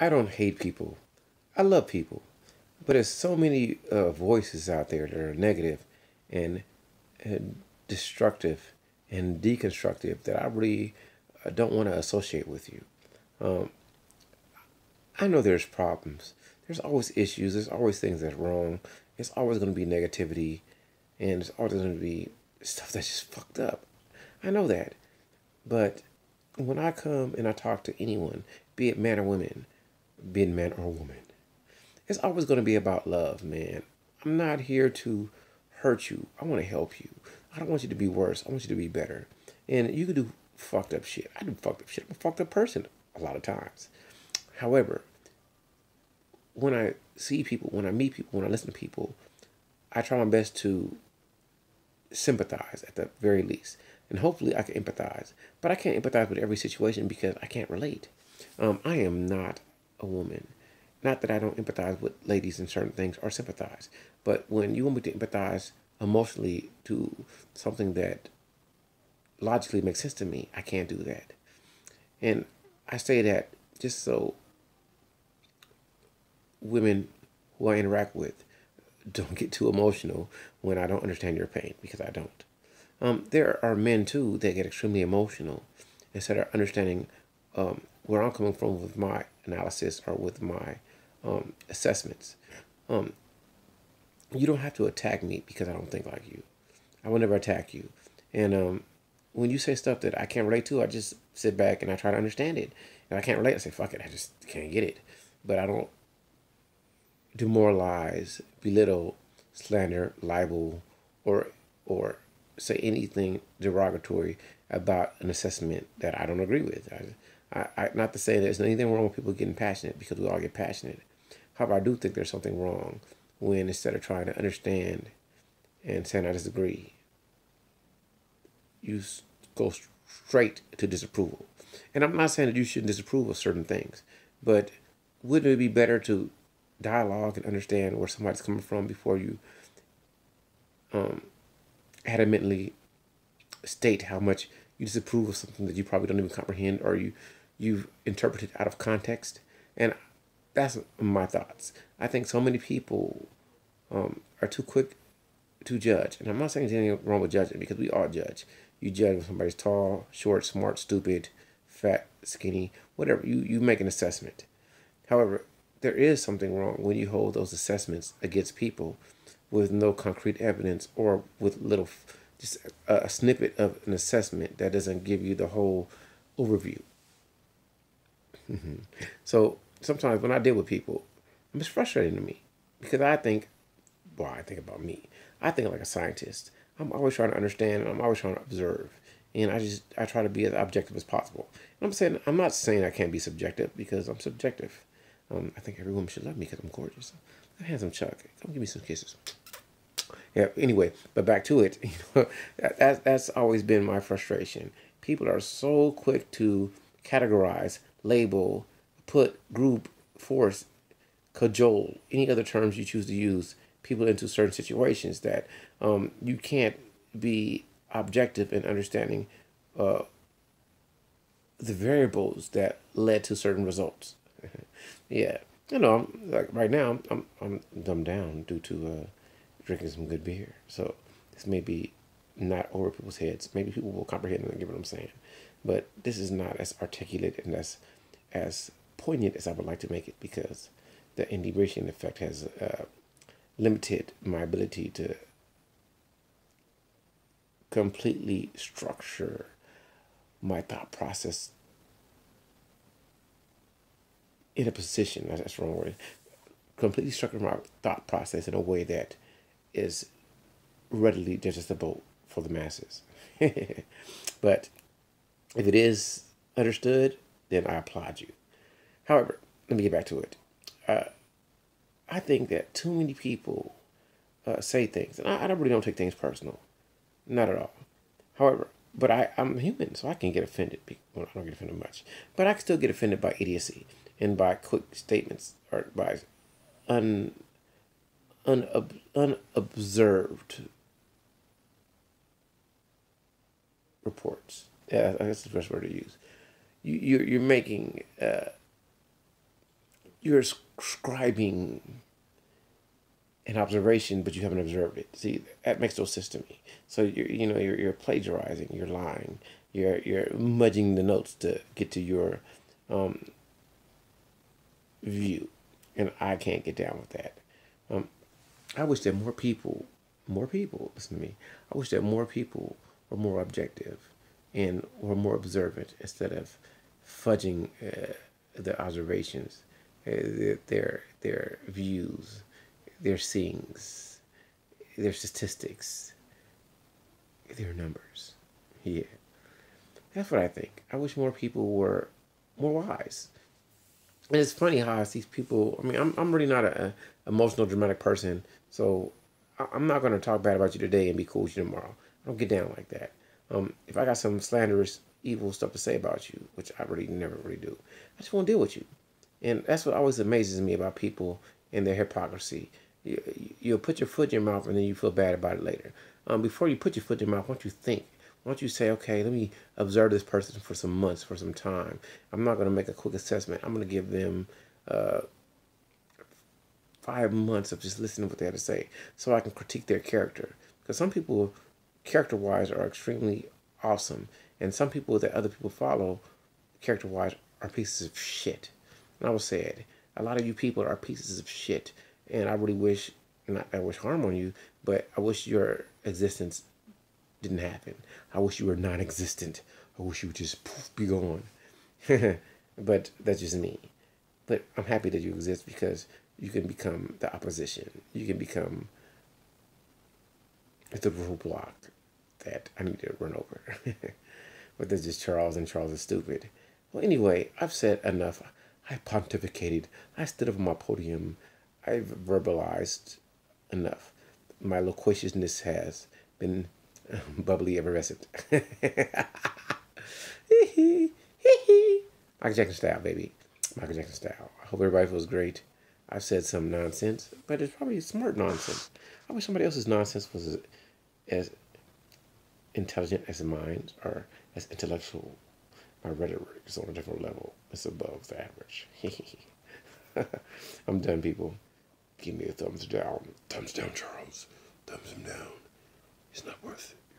I don't hate people. I love people. But there's so many voices out there that are negative and destructive and deconstructive that I really don't want to associate with you. I know there's problems. There's always issues. There's always things that's wrong. It's always going to be negativity. And it's always going to be stuff that's just fucked up. I know that. But when I come and I talk to anyone, be it man or woman, it's always going to be about love, man. I'm not here to hurt you. I want to help you. I don't want you to be worse. I want you to be better. And you can do fucked up shit. I do fucked up shit. I'm a fucked up person a lot of times. However, when I see people, when I meet people, when I listen to people, I try my best to sympathize at the very least. And hopefully I can empathize. But I can't empathize with every situation because I can't relate. I am not a woman. Not that I don't empathize with ladies in certain things or sympathize. But when you want me to empathize emotionally to something that logically makes sense to me, I can't do that. And I say that just so women who I interact with don't get too emotional when I don't understand your pain, because I don't. There are men, too, that get extremely emotional instead of understanding where I'm coming from with my analysis or with my assessments. You don't have to attack me because I don't think like you. I will never attack you. And when you say stuff that I can't relate to, I just sit back and I try to understand it. And I can't relate. I say, fuck it. I just can't get it. But I don't demoralize, belittle, slander, libel, or say anything derogatory about an assessment that I don't agree with. I not to say there's anything wrong with people getting passionate, because we all get passionate. However, I do think there's something wrong when, instead of trying to understand and saying I disagree, you go straight to disapproval. And I'm not saying that you shouldn't disapprove of certain things, but wouldn't it be better to dialogue and understand where somebody's coming from before you adamantly state how much you disapprove of something that you probably don't even comprehend, or you've interpreted out of context? And that's my thoughts. I think so many people are too quick to judge. And I'm not saying there's anything wrong with judging, because we all judge. You judge when somebody's tall, short, smart, stupid, fat, skinny, whatever. You make an assessment. However, there is something wrong when you hold those assessments against people with no concrete evidence, or with little, just a snippet of an assessment that doesn't give you the whole overview. So sometimes when I deal with people, it's frustrating to me, because I think, well, I think about me. I think like a scientist. I'm always trying to understand, and I'm always trying to observe. And I try to be as objective as possible. And I'm not saying I can't be subjective, because I'm subjective. I think every woman should love me because I'm gorgeous. I'm handsome Chuck. Come give me some kisses. Yeah, anyway, but back to it. You know, that's always been my frustration. People are so quick to categorize, label, put, group, force, cajole, any other terms you choose to use, people into certain situations that you can't be objective in understanding the variables that led to certain results. Yeah, you know, like right now, I'm dumbed down due to drinking some good beer. So this may be not over people's heads. Maybe people will comprehend and get what I'm saying. But this is not as articulate and as poignant as I would like to make it, because the inebriation effect has limited my ability to completely structure my thought process in a position, that's the wrong word, completely structuring my thought process in a way that is readily digestible for the masses. But if it is understood, then I applaud you. However, let me get back to it. I think that too many people say things, and I really don't take things personal. Not at all. However, but I'm human, so I can get offended. Well, I don't get offended much. But I can still get offended by idiocy, and by quick statements, or by unobserved reports. Yeah, that's the best word to use. You're making you're scribing an observation, but you haven't observed it. See, that makes no sense to me. So you're plagiarizing, you're lying, you're mudging the notes to get to your view, and I can't get down with that. I wish that more people listen to me. I wish that more people were more objective and were more observant instead of fudging their observations, their views, their seeings, their statistics, their numbers. Yeah, that's what I think. I wish more people were more wise. And it's funny how I see people. I mean, I'm really not an emotional, dramatic person, so I'm not going to talk bad about you today and be cool with you tomorrow. I don't get down like that. If I got some slanderous, evil stuff to say about you, which I really never really do, I just won't deal with you. And that's what always amazes me about people and their hypocrisy. You'll put your foot in your mouth and then you feel bad about it later. Before you put your foot in your mouth, why don't you think? Why don't you say, okay, let me observe this person for some months, for some time. I'm not going to make a quick assessment. I'm going to give them 5 months of just listening to what they had to say so I can critique their character. Because some people, character-wise, are extremely awesome. And some people that other people follow, character-wise, are pieces of shit. And I was sad. A lot of you people are pieces of shit. And I really wish, not that I wish harm on you, but I wish your existence didn't happen. I wish you were non-existent. I wish you would just poof, be gone. But that's just me. But I'm happy that you exist because you can become the opposition. You can become the roadblock that I need to run over. But that's just Charles, and Charles is stupid. Well, anyway, I've said enough. I pontificated. I stood up on my podium. I've verbalized enough. My loquaciousness has been bubbly effervescent. Michael Jackson style, baby. Michael Jackson style. I hope everybody feels great. I've said some nonsense, but it's probably smart nonsense. I wish somebody else's nonsense was as intelligent as mine, or as intellectual. My rhetoric is on a different level. It's above the average. I'm done, people. Give me a thumbs down. Thumbs down, Charles. Thumbs him down. It's not worth it.